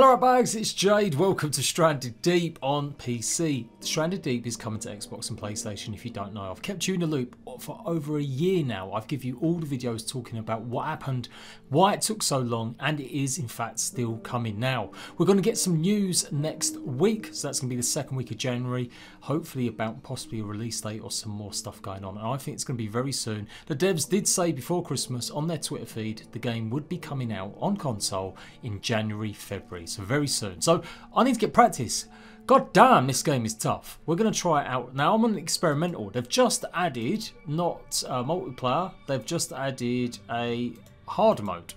Hello bags, it's Jade, welcome to Stranded Deep on PC. Stranded Deep is coming to Xbox and PlayStation if you don't know. I've kept you in the loop for over a year now. I've given you all the videos talking about what happened, why it took so long, and it is in fact still coming now. We're going to get some news next week, so that's going to be the second week of January, hopefully about possibly a release date or some more stuff going on, and I think it's going to be very soon. The devs did say before Christmas on their Twitter feed the game would be coming out on console in January, February. So very soon. So I need to get practice. God damn, this game is tough. We're going to try it out. Now I'm on experimental. They've just added, not multiplayer, they've just added a hard mode.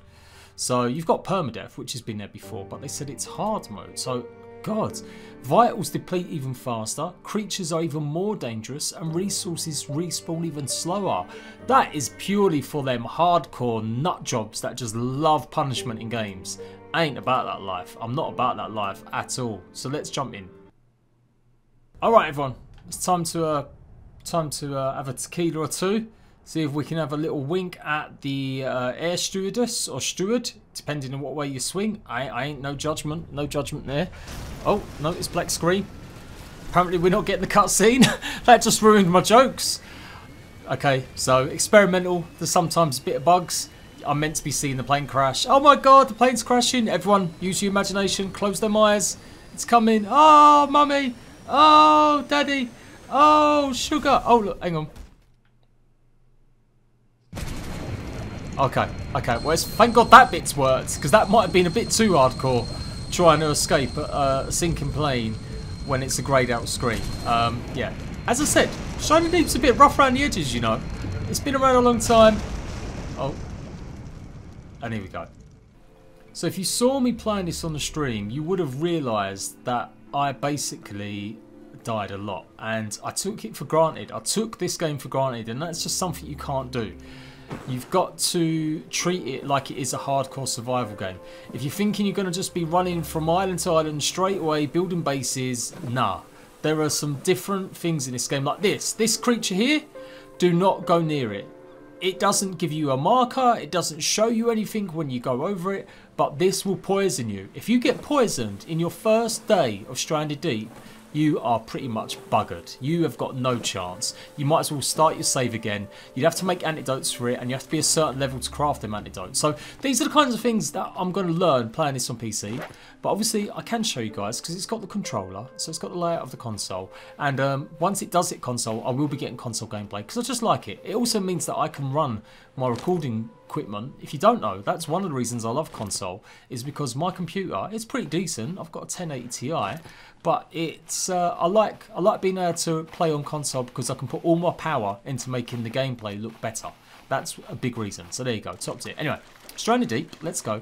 So you've got permadeath, which has been there before, but they said it's hard mode. So God, vitals deplete even faster, creatures are even more dangerous, and resources respawn even slower. That is purely for them hardcore nutjobs that just love punishment in games. I ain't about that life. I'm not about that life at all. So let's jump in. Alright everyone, it's time to have a tequila or two. See if we can have a little wink at the air stewardess or steward, depending on what way you swing. I ain't no judgment there. Oh, notice black screen. Apparently we're not getting the cutscene. That just ruined my jokes. Okay, so experimental. There's sometimes a bit of bugs. I'm meant to be seeing the plane crash. Oh my god, the plane's crashing. Everyone, use your imagination. Close their eyes. It's coming. Oh, mummy. Oh, daddy. Oh, sugar. Oh, look, hang on. Okay, well, thank god that bit's worked, because that might have been a bit too hardcore, trying to escape a sinking plane when it's a grayed out screen. Yeah, as I said, Stranded Deep's a bit rough around the edges, you know. It's been around a long time. Oh, and here we go. So if you saw me playing this on the stream, you would have realised that I basically died a lot, and I took it for granted. I took this game for granted, and that's just something you can't do. You've got to treat it like it is a hardcore survival game. If you're thinking you're going to just be running from island to island straight away, building bases, nah. There are some different things in this game, like this. This creature here, do not go near it. It doesn't give you a marker, it doesn't show you anything when you go over it, but this will poison you. If you get poisoned in your first day of Stranded Deep, you are pretty much buggered. You have got no chance. You might as well start your save again. You'd have to make antidotes for it, and you have to be a certain level to craft them antidotes. So these are the kinds of things that I'm going to learn playing this on PC. But obviously I can show you guys, because it's got the controller, so it's got the layout of the console. And once it does hit console, I will be getting console gameplay, because I just like it. It also means that I can run my recording equipment. If you don't know, that's one of the reasons I love console, is because my computer is pretty decent. I've got a 1080 Ti, but it's I like being able to play on console because I can put all my power into making the gameplay look better. That's a big reason. So there you go, top tip. Anyway, Stranded Deep, let's go.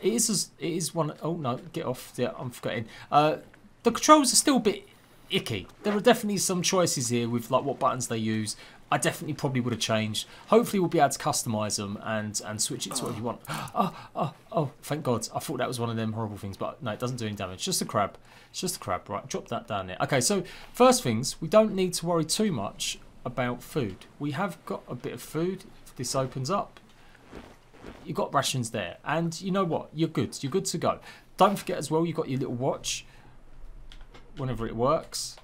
It is one. Oh no, get off. Yeah, I'm forgetting. The controls are still a bit icky. There are definitely some choices here with like what buttons they use. I definitely probably would have changed. Hopefully we'll be able to customise them and switch it to whatever you want. Oh, thank God. I thought that was one of them horrible things, but no, it doesn't do any damage. Just a crab. It's just a crab, right? Drop that down there. Okay, so first things, we don't need to worry too much about food. We have got a bit of food. If this opens up, you've got rations there. And you know what? You're good. You're good to go. Don't forget as well, you've got your little watch whenever it works.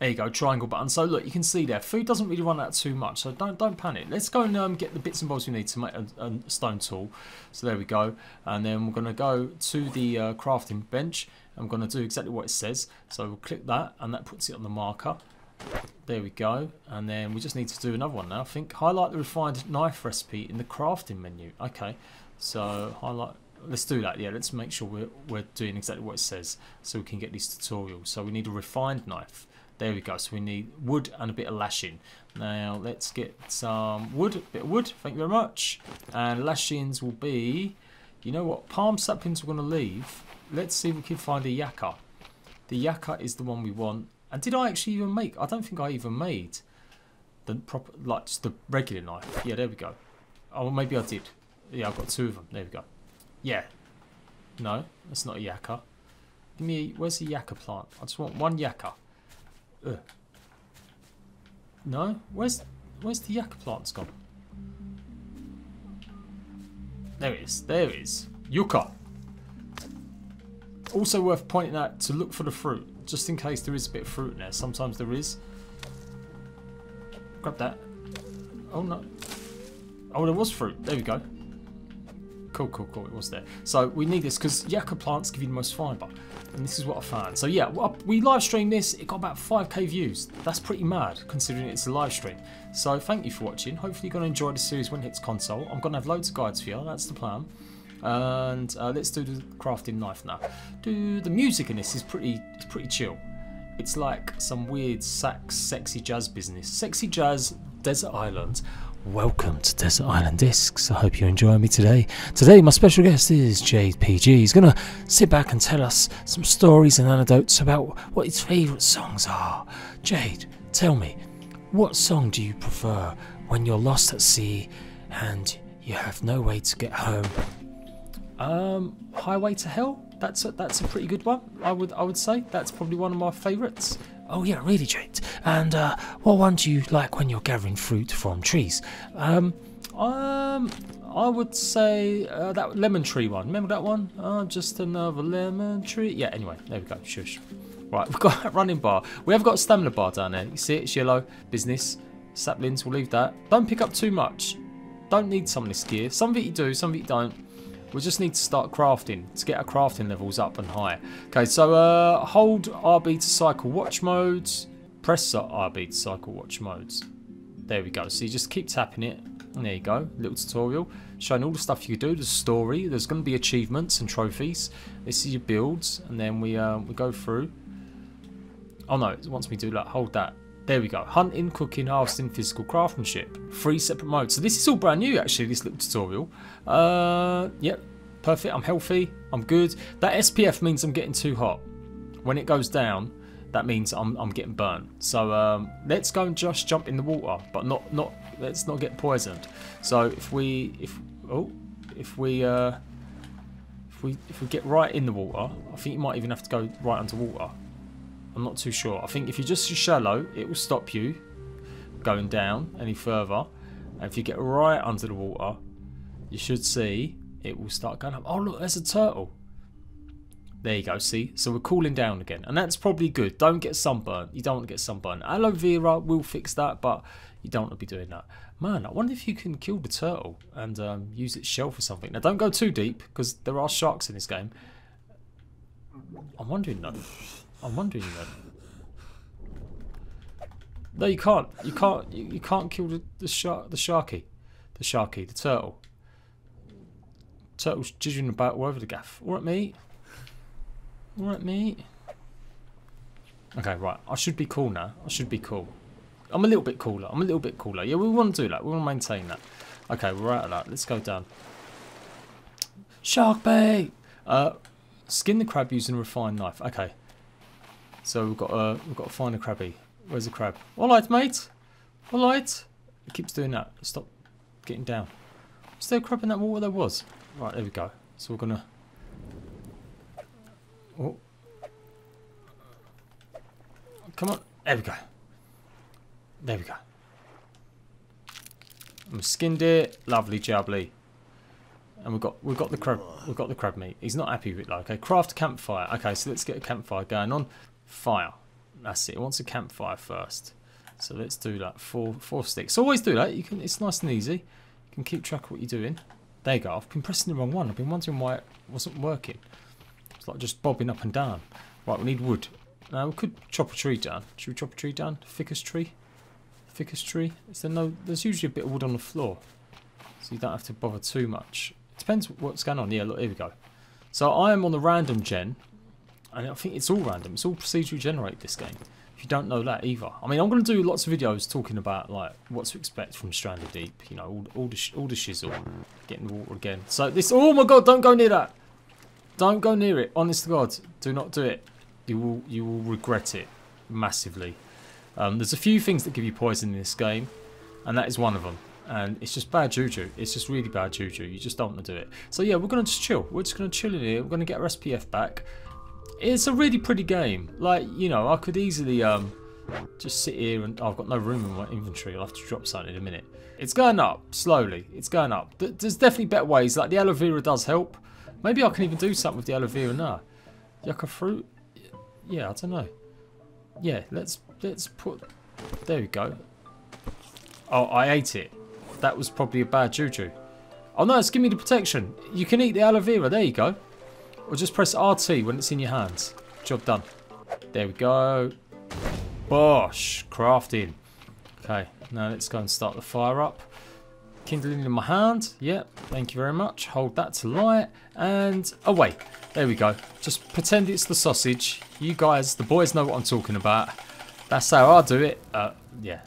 There you go, triangle button. So look, you can see there, food doesn't really run out too much, so don't panic. Let's go and get the bits and bobs we need to make a stone tool. So there we go. And then we're going to go to the crafting bench. I'm going to do exactly what it says. So we'll click that, and that puts it on the marker. There we go. And then we just need to do another one now, I think. Highlight the refined knife recipe in the crafting menu. Okay, so highlight. Let's do that. Yeah, let's make sure we're doing exactly what it says so we can get these tutorials. So we need a refined knife. There we go. So we need wood and a bit of lashing. Now let's get some wood, a bit of wood. Thank you very much. And lashings will be, you know what, palm saplings we're going to leave. Let's see if we can find a yakka. The yakka is the one we want. And did I actually even make? I don't think I even made the proper, like just the regular knife. Yeah, there we go. Oh, maybe I did. Yeah, I've got two of them. There we go. Yeah. No, that's not a yakka. Give me, where's the yakka plant? I just want one yakka. Ugh. No, where's the yakka plant's gone? There it is. Yucca. also worth pointing out to look for the fruit, just in case there is a bit of fruit in there. Sometimes there is. Grab that. Oh no. Oh, there was fruit. There we go. Cool, cool, cool. It was there. So we need this because yucca plants give you the most fiber. And this is what I found. So yeah, we live streamed this. It got about 5k views. That's pretty mad considering it's a live stream. So thank you for watching. Hopefully you're going to enjoy the series when it hits console. I'm going to have loads of guides for you. That's the plan. And let's do the crafting knife now. Do the music in this is pretty chill. It's like some weird sax, sexy jazz business. Sexy jazz, Desert Island. Welcome to Desert Island Discs. I hope you enjoy me today. Today my special guest is Jade P.G. He's going to sit back and tell us some stories and anecdotes about what his favourite songs are. Jade, tell me, what song do you prefer when you're lost at sea and you have no way to get home? Highway to Hell? That's a pretty good one. I would say that's probably one of my favourites. Oh yeah, really, Jade. And what one do you like when you're gathering fruit from trees? I would say that lemon tree one. Remember that one? Just another lemon tree. Yeah. Anyway, there we go. Shush. Right, we've got a running bar. We have got a stamina bar down there. You see it? It's yellow. Business saplings. We'll leave that. Don't pick up too much. Don't need some of this gear. Some of it you do. Some of it you don't. We just need to start crafting to get our crafting levels up and higher. Okay, so hold RB to cycle watch modes. Press RB to cycle watch modes. There we go. So you just keep tapping it. And there you go. Little tutorial showing all the stuff you can do. The story. There's going to be achievements and trophies. This is your builds, and then we go through. Oh no! It wants me to do that. Hold that. There we go. Hunting, cooking, harvesting, physical craftsmanship. 3 separate modes. So this is all brand new, actually, this little tutorial. Yep, perfect. I'm healthy. I'm good. That SPF means I'm getting too hot. When it goes down, that means I'm getting burnt. So let's go and just jump in the water, but not let's not get poisoned. So if we get right in the water, I think you might even have to go right underwater. I'm not too sure. I think if you're just shallow, it will stop you going down any further. And if you get right under the water, you should see it will start going up. Oh, look, there's a turtle. There you go, see? So we're cooling down again. And that's probably good. Don't get sunburned. You don't want to get sunburned. Aloe vera will fix that, but you don't want to be doing that. Man, I wonder if you can kill the turtle and use its shell for something. Now, don't go too deep, because there are sharks in this game. I'm wondering though. No, you can't. You can't kill the sharky, the turtle. Turtle's jigging about all over the gaff. All right, mate. All right, mate. Okay, right. I should be cool now. I should be cool. I'm a little bit cooler. I'm a little bit cooler. Yeah, we want to do that. We want to maintain that. Okay, we're out of that. Let's go down. Shark bait. Skin the crab using a refined knife. Okay. So we've got to find a crabby. Where's the crab? All right, mate. All right. It keeps doing that. Stop getting down. Was there a crab in that water? There was. Right, there we go. So we're gonna. Oh. Come on. There we go. There we go. I'm skinned it. Lovely jubbly. And we've got the crab. We've got the crab meat. He's not happy with it though. Okay, craft a campfire. Okay, so let's get a campfire going on. Fire. That's it. It wants a campfire first, so let's do that. Four sticks. Always do that. You can. It's nice and easy. You can keep track of what you're doing. There you go. I've been pressing the wrong one. I've been wondering why it wasn't working. It's like just bobbing up and down. Right. We need wood. Now we could chop a tree down. Should we chop a tree down? Thickest tree. Thickest tree. Is there no? There's usually a bit of wood on the floor, so you don't have to bother too much. It depends what's going on. Yeah. Look. Here we go. So I am on the random gen. And I think it's all random. It's all procedurally generated, this game. If you don't know that either. I mean, I'm going to do lots of videos talking about like what to expect from Stranded Deep. You know, all the shizzle. Getting the water again. So this... Oh my god, don't go near that. Don't go near it. Honest to God. Do not do it. You will regret it massively. There's a few things that give you poison in this game. And that is one of them. And it's just bad juju. It's just really bad juju. You just don't want to do it. So yeah, we're going to just chill. We're just going to chill in here. We're going to get our SPF back. It's a really pretty game. Like, you know, I could easily just sit here and I've got no room in my inventory. I'll have to drop something in a minute. It's going up slowly. It's going up. There's definitely better ways. Like the aloe vera does help. Maybe I can even do something with the aloe vera now. Yucca fruit? Yeah, I don't know. Yeah, let's put... There we go. Oh, I ate it. That was probably a bad juju. Oh no, it's giving me the protection. You can eat the aloe vera, there you go. Or just press RT when it's in your hands. Job done. There we go. Bosh, crafting. Okay, now let's go and start the fire up. Kindling in my hand, yep, thank you very much. Hold that to light, and away. There we go. Just pretend it's the sausage. You guys, the boys know what I'm talking about. That's how I do it. Yeah.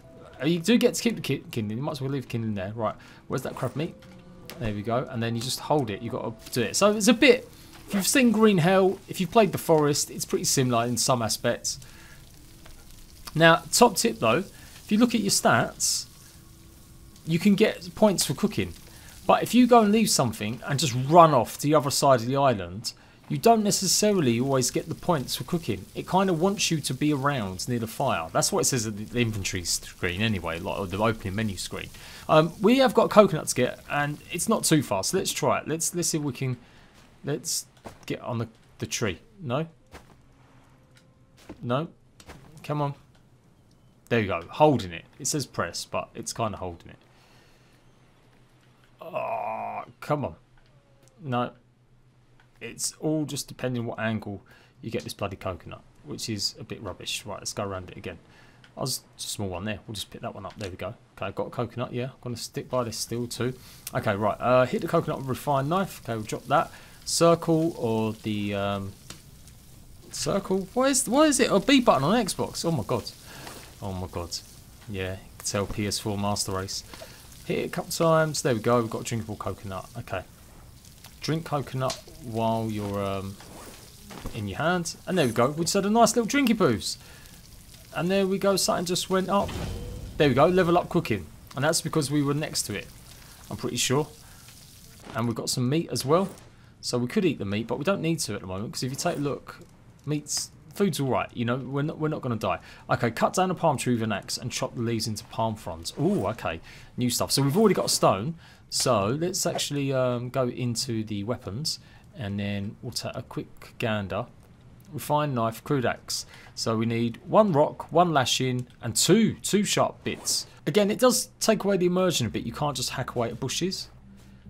You do get to keep the kindling. You might as well leave the kindling there. Right, where's that crab meat? There we go. And then you just hold it. You've got to do it. So it's a bit... If you've seen Green Hell, if you've played The Forest, it's pretty similar in some aspects. Now, top tip though, if you look at your stats, you can get points for cooking. But if you go and leave something and just run off to the other side of the island, you don't necessarily always get the points for cooking. It kind of wants you to be around near the fire. That's what it says at the inventory screen anyway, like, or the opening menu screen. We have got coconuts to get, and it's not too far, so let's try it. Let's see if we can... Let's get on the tree. No? No? Come on. There you go. Holding it. It says press, but it's kind of holding it. Oh, come on. No. It's all just depending what angle you get this bloody coconut, which is a bit rubbish. Right, let's go around it again. I was just a small one there. We'll just pick that one up. There we go. Okay, I've got a coconut, yeah. I'm going to stick by this still too. Okay, right. Hit the coconut with a refined knife. Okay, we'll drop that. Circle or the circle. Why is it a B button on Xbox? Oh my god. Oh my god. Yeah, you can tell PS4 Master Race. Hit it a couple times. There we go. We've got a drinkable coconut. Okay. Drink coconut while you're in your hand. And there we go. We just had a nice little drinky poos. And there we go. Something just went up. There we go. Level up cooking. And that's because we were next to it, I'm pretty sure. And we've got some meat as well. So we could eat the meat, but we don't need to at the moment, because if you take a look, food's alright, you know, we're not going to die. Okay, cut down a palm tree with an axe and chop the leaves into palm fronds. Ooh, okay, new stuff. So we've already got a stone, so let's actually go into the weapons, and then we'll take a quick gander. Refined knife, crude axe. So we need one rock, one lashing, and two sharp bits. Again, it does take away the immersion a bit, you can't just hack away at bushes.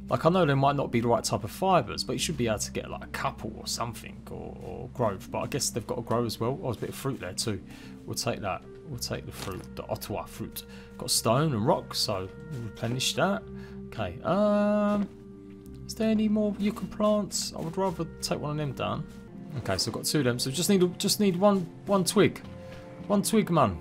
Like, I know there might not be the right type of fibres, but you should be able to get, like, a couple or something, or growth. But I guess they've got to grow as well. Oh, there's a bit of fruit there too. We'll take that. We'll take the fruit, the Ottawa fruit. Got stone and rock, so we'll replenish that. Okay, is there any more yucca plants? I would rather take one of them down. Okay, so I've got two of them, so just need one twig. One twig, man.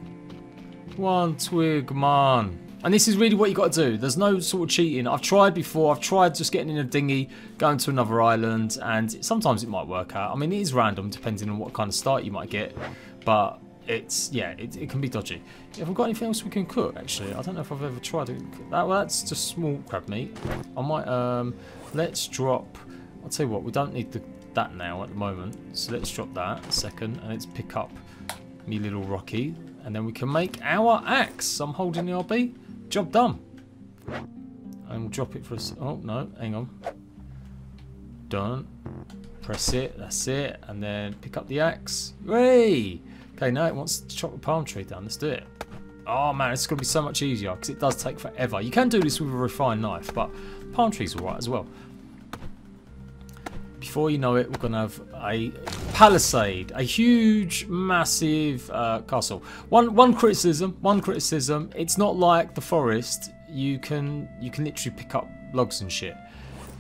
One twig, man. And this is really what you got to do. There's no sort of cheating. I've tried before. I've tried just getting in a dinghy, going to another island, and sometimes it might work out. I mean, it is random depending on what kind of start you might get, but it's, yeah, it can be dodgy. Have we got anything else we can cook, actually? I don't know if I've ever tried to cook that. Well, that's just small crab meat. I might, let's drop, I'll tell you what, we don't need that now at the moment. So let's drop that a second, and let's pick up me little Rocky, and then we can make our axe. I'm holding the RB. Job done. And we'll drop it for us. Oh, no. Hang on. Done. Press it. That's it. And then pick up the axe. Hey! Okay, now it wants to chop a palm tree down. Let's do it. Oh, man. It's going to be so much easier because it does take forever. You can do this with a refined knife, but palm trees are all right as well. Before you know it, we're going to have a palisade, a huge, massive castle. One criticism, it's not like The Forest. You can literally pick up logs and shit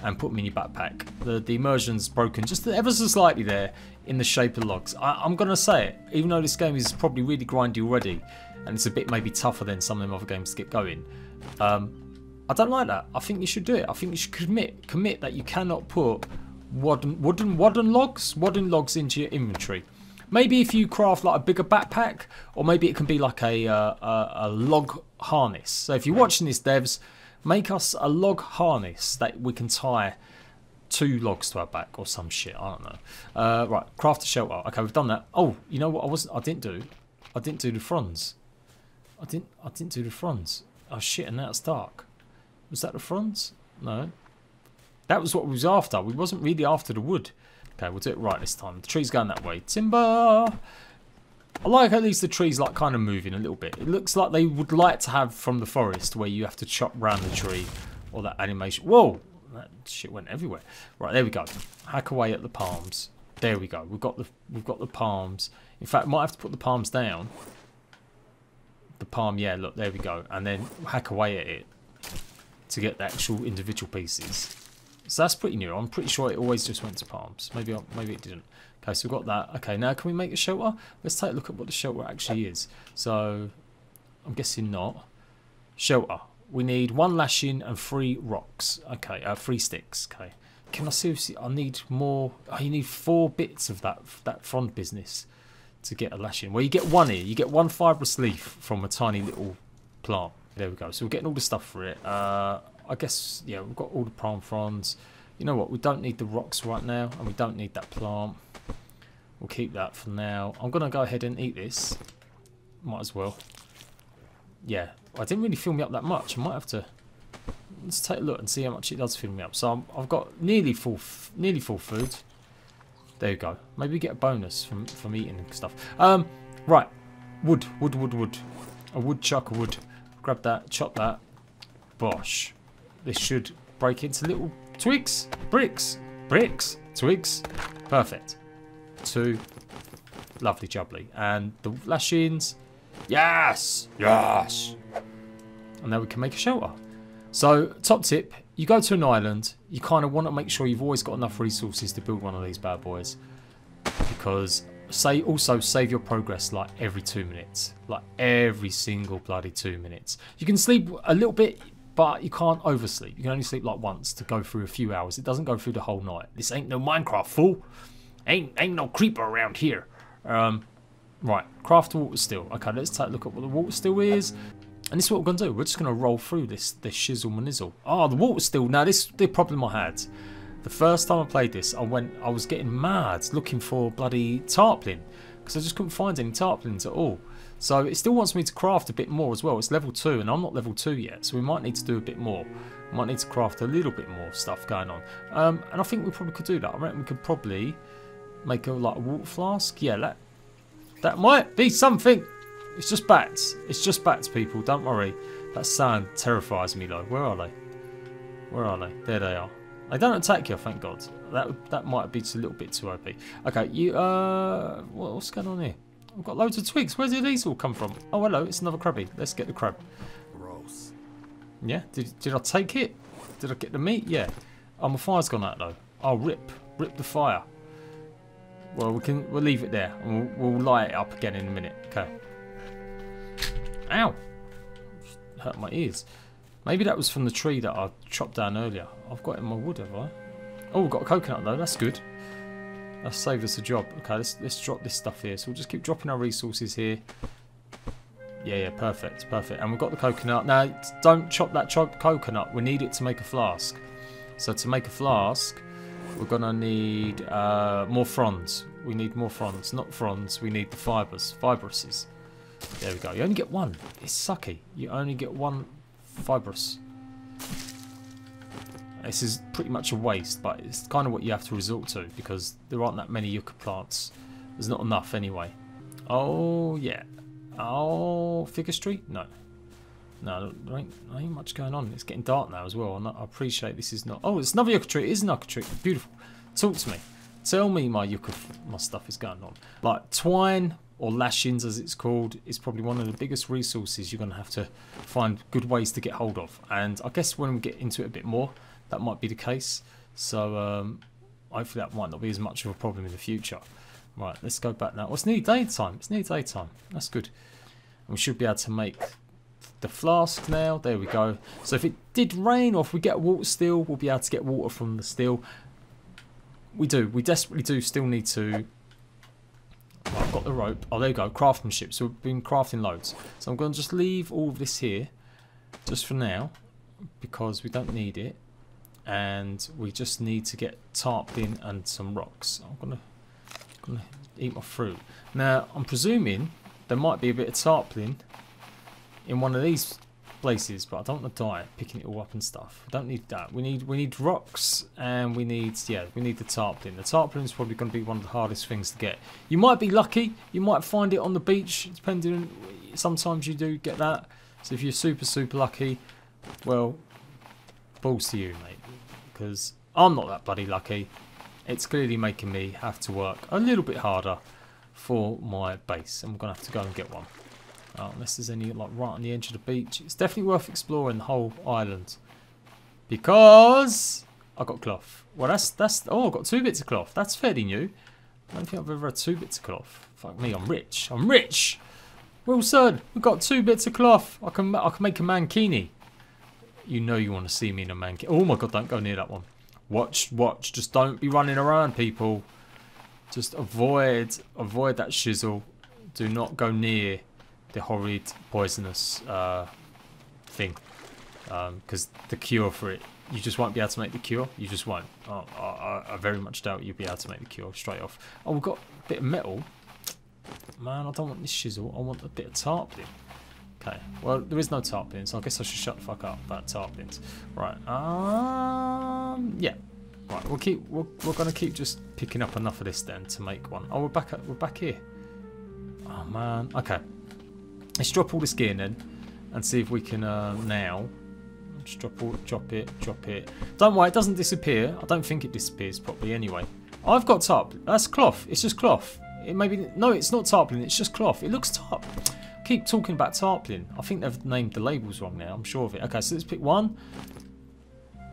and put them in your backpack. The immersion's broken just ever so slightly there in the shape of logs. I'm going to say it, even though this game is probably really grindy already, and it's a bit maybe tougher than some of them other games to get going. I don't like that. I think you should do it. I think you should commit that you cannot put... wooden logs into your inventory. Maybe if you craft like a bigger backpack, or maybe it can be like a log harness. So if you're watching this, devs, make us a log harness that we can tie two logs to our back or some shit. I don't know. Right, craft a shelter. Okay, we've done that. Oh, you know what? I didn't do the fronds. I didn't do the fronds. Oh shit! And now it's dark. Was that the fronds? No. That was what we was after. We wasn't really after the wood. Okay, we'll do it right this time. The tree's going that way. Timber! I like at least the trees like kind of moving a little bit. It looks like they would like to have from the forest where you have to chop round the tree or that animation. Whoa! That shit went everywhere. Right, there we go. Hack away at the palms. There we go. We've got the palms. In fact, might have to put the palms down. The palm, yeah, look, there we go. And then hack away at it to get the actual individual pieces. So that's pretty new. I'm pretty sure it always just went to palms. Maybe it didn't. Okay, so we've got that. Okay, now can we make a shelter? Let's take a look at what the shelter actually is. So, I'm guessing not. Shelter. We need 1 lashing and 3 rocks. Okay, 3 sticks. Okay. Can I seriously? I need more. Oh, you need 4 bits of that frond business to get a lashing. Well, you get 1 here. You get 1 fibrous leaf from a tiny little plant. There we go. So we're getting all the stuff for it. I guess, yeah, we've got all the palm fronds. You know what? We don't need the rocks right now, and we don't need that plant. We'll keep that for now. I'm going to go ahead and eat this. Might as well. Yeah, I didn't really fill me up that much. I might have to... Let's take a look and see how much it does fill me up. So I've got nearly full food. There you go. Maybe we get a bonus from eating and stuff. Right. Wood. A woodchuck wood. Grab that. Chop that. Bosh. This should break into little twigs. Bricks. Twigs. Perfect. 2. Lovely jubbly. And the lashings. Yes. And now we can make a shelter. So, top tip, you go to an island, you kind of want to make sure you've always got enough resources to build one of these bad boys. Because, also save your progress like every 2 minutes. Like every single bloody 2 minutes. You can sleep a little bit, but you can't oversleep. You can only sleep like once to go through a few hours. It doesn't go through the whole night. This ain't no Minecraft, fool. Ain't no creeper around here. Right, craft water still. Okay, let's take a look at what the water still is. And this is what we're going to do. We're just going to roll through this shizzle manizzle. Oh, the water still. Now, this is the problem I had. The first time I played this, I was getting mad looking for bloody tarpaulin. Because I just couldn't find any tarpaulins at all. So, it still wants me to craft a bit more as well. It's level 2 and I'm not level 2 yet. So, we might need to do a bit more. We might need to craft a little bit more stuff going on. And I think we probably could do that. I reckon we could probably make a water flask. Yeah, that might be something. It's just bats. It's just bats, people. Don't worry. That sound terrifies me, though. Where are they? There they are. They don't attack you, thank God. That might be just a little bit too OP. Okay, you... what's going on here? I've got loads of twigs. Where did these all come from? Oh, hello. It's another crabby. Let's get the crab. Gross. Yeah? Did I take it? Did I get the meat? Yeah. Oh, my fire's gone out, though. Oh, rip. Rip the fire. Well, we'll leave it there. And we'll light it up again in a minute. Okay. Ow! Hurt my ears. Maybe that was from the tree that I chopped down earlier. I've got it in my wood, have I? Oh, we've got a coconut though. That's good. That saved us a job. Okay, let's drop this stuff here. So we'll just keep dropping our resources here. Yeah, perfect. And we've got the coconut. Now, don't chop that coconut. We need it to make a flask. So to make a flask, we're gonna need more fronds. We need more fronds, not fronds. We need the fibrouses. There we go. You only get 1. It's sucky. You only get 1 fibrous. This is pretty much a waste, but it's kind of what you have to resort to because there aren't that many yucca plants. There's not enough anyway. Oh, yeah. Oh, figures tree? No, there ain't much going on. It's getting dark now as well. I appreciate this is not... Oh, it's another yucca tree. It is an yucca tree. Beautiful. Talk to me. Tell me my stuff is going on. Like twine... or lashings as it's called, is probably one of the biggest resources you're going to have to find good ways to get hold of. And I guess when we get into it a bit more, that might be the case. So hopefully that might not be as much of a problem in the future. Right, let's go back now. Oh, it's nearly daytime. That's good. And we should be able to make the flask now. There we go. So if it did rain or if we get water still, we'll be able to get water from the still. We desperately do still need to... I've got the rope. Oh, there you go. Craftsmanship. So we've been crafting loads. So I'm going to just leave all of this here just for now because we don't need it. And we just need to get tarpaulin and some rocks. I'm going to eat my fruit. Now, I'm presuming there might be a bit of tarpaulin in one of these places, but I don't want to die picking it all up and stuff. I don't need that. We need rocks, and we need the tarpaulin. The tarpaulin's probably going to be one of the hardest things to get. You might be lucky. You might find it on the beach, depending on, sometimes you do get that. So if you're super, super lucky, well, balls to you, mate. Because I'm not that bloody lucky. It's clearly making me have to work a little bit harder for my base. I'm going to have to go and get one. Unless there's any like right on the edge of the beach. It's definitely worth exploring the whole island. Because I got cloth. Well, that's oh, I got 2 bits of cloth. That's fairly new. I don't think I've ever had 2 bits of cloth. Fuck me, I'm rich. I'm rich. Wilson, we've got 2 bits of cloth. I can make a mankini. You know you want to see me in a mankini. Oh my god, don't go near that one. Watch, just don't be running around, people. Just avoid that shizzle. Do not go near the horrid poisonous thing, because the cure for it, you just won't be able to make the cure. You just won't. I very much doubt you'll be able to make the cure straight off. Oh, we've got a bit of metal. Man, I don't want this shizzle. I want a bit of tarpaulin. Okay, well, there is no tarpaulin, so I guess I should shut the fuck up about tarpaulins. Right, yeah. Right, we're gonna keep just picking up enough of this then to make one. Oh, we're back here. Oh man, okay. Let's drop all this gear in then, and see if we can now. Just drop it. Don't worry, it doesn't disappear. I don't think it disappears properly anyway. I've got tarpaulin. That's cloth. It's just cloth. It may be, no, it's not tarpaulin. It's just cloth. It looks tarpaulin. Keep talking about tarpaulin. I think they've named the labels wrong now. I'm sure of it. Okay, so let's pick 1,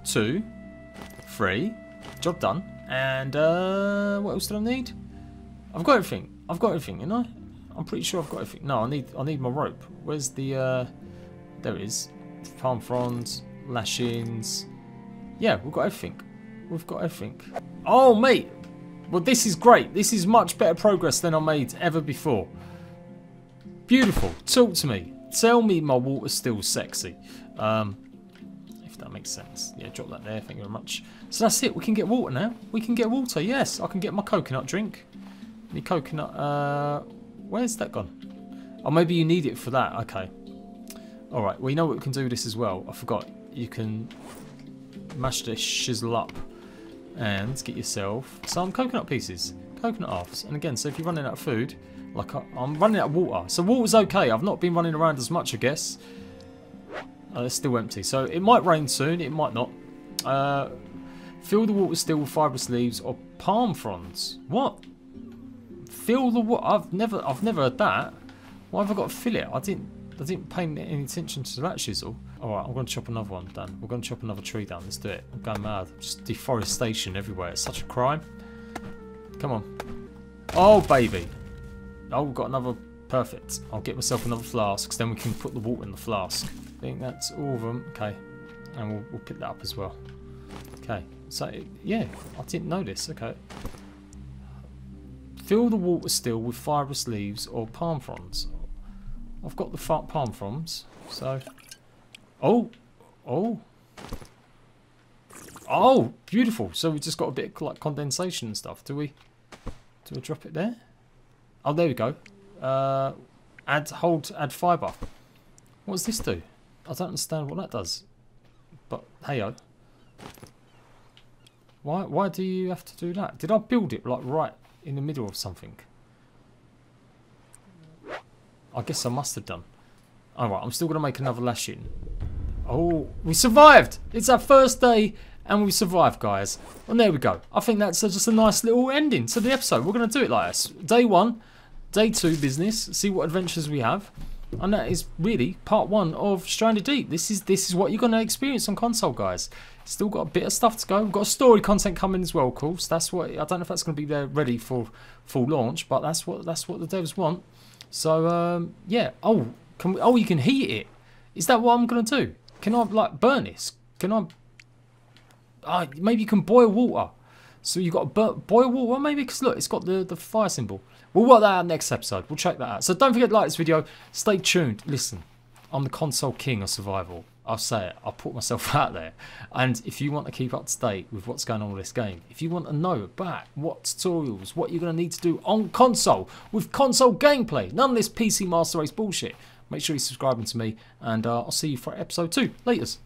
2, 3. Job done. And what else do I need? I've got everything. I've got everything, you know. I'm pretty sure I've got everything. No, I need my rope. Where's the there it is. Palm fronds, lashings. Yeah, we've got everything. We've got everything. Oh mate! Well, this is great. This is much better progress than I made ever before. Beautiful. Talk to me. Tell me my water's still sexy. If that makes sense. Yeah, drop that there, thank you very much. So that's it, we can get water now. We can get water, yes. I can get my coconut drink. The coconut where's that gone? Oh, maybe you need it for that. Okay. Alright, well, you know what we can do with this as well. I forgot. You can mash this shizzle up and get yourself some coconut pieces. Coconut halves. And again, so if you're running out of food, like I'm running out of water. So water's okay. I've not been running around as much, I guess. It's still empty. So it might rain soon. It might not. Fill the water still with fibrous leaves or palm fronds. What? Fill the water. I've never heard that. Why have I got to fill it? I didn't pay any attention to that shizzle. All right, I'm going to chop another one down. We're going to chop another tree down. Let's do it. I'm going mad. Just deforestation everywhere. It's such a crime. Come on. Oh baby. Oh, we've got another. Perfect. I'll get myself another flask. Then we can put the water in the flask. I think that's all of them. Okay, and we'll pick that up as well. Okay. So yeah, I didn't know this. Okay. Fill the water still with fibrous leaves or palm fronds. I've got the palm fronds, so... Oh, beautiful. So we've just got a bit of like condensation and stuff. Do we drop it there? Oh, there we go. Add fibre. What does this do? I don't understand what that does. But, hey-o. Why do you have to do that? Did I build it, like, right... in the middle of something? I guess I must have done. Alright, I'm still going to make another lashing. Oh, we survived! It's our first day and we survived, guys. And there we go. I think that's just a nice little ending to the episode. We're going to do it like this. Day 1, day 2 business. See what adventures we have. And that is really part 1 of Stranded Deep. This is what you're going to experience on console, guys. Still got a bit of stuff to go. We've got story content coming as well, of course. That's what, I don't know if that's going to be there ready for full launch, but that's what the devs want. So yeah. Oh, can we, oh, you can heat it. Is that what I'm going to do? Can I like burn this? Can I? Maybe you can boil water. So you got to boil water maybe, because look, it's got the fire symbol. We'll work that out next episode. We'll check that out. So don't forget to like this video. Stay tuned. Listen, I'm the console king of survival. I'll say it, I'll put myself out there. And if you want to keep up to date with what's going on with this game, if you want to know about what tutorials, what you're going to need to do on console with console gameplay, none of this PC Master Race bullshit, Make sure you're subscribing to me, and I'll see you for episode 2. Laters.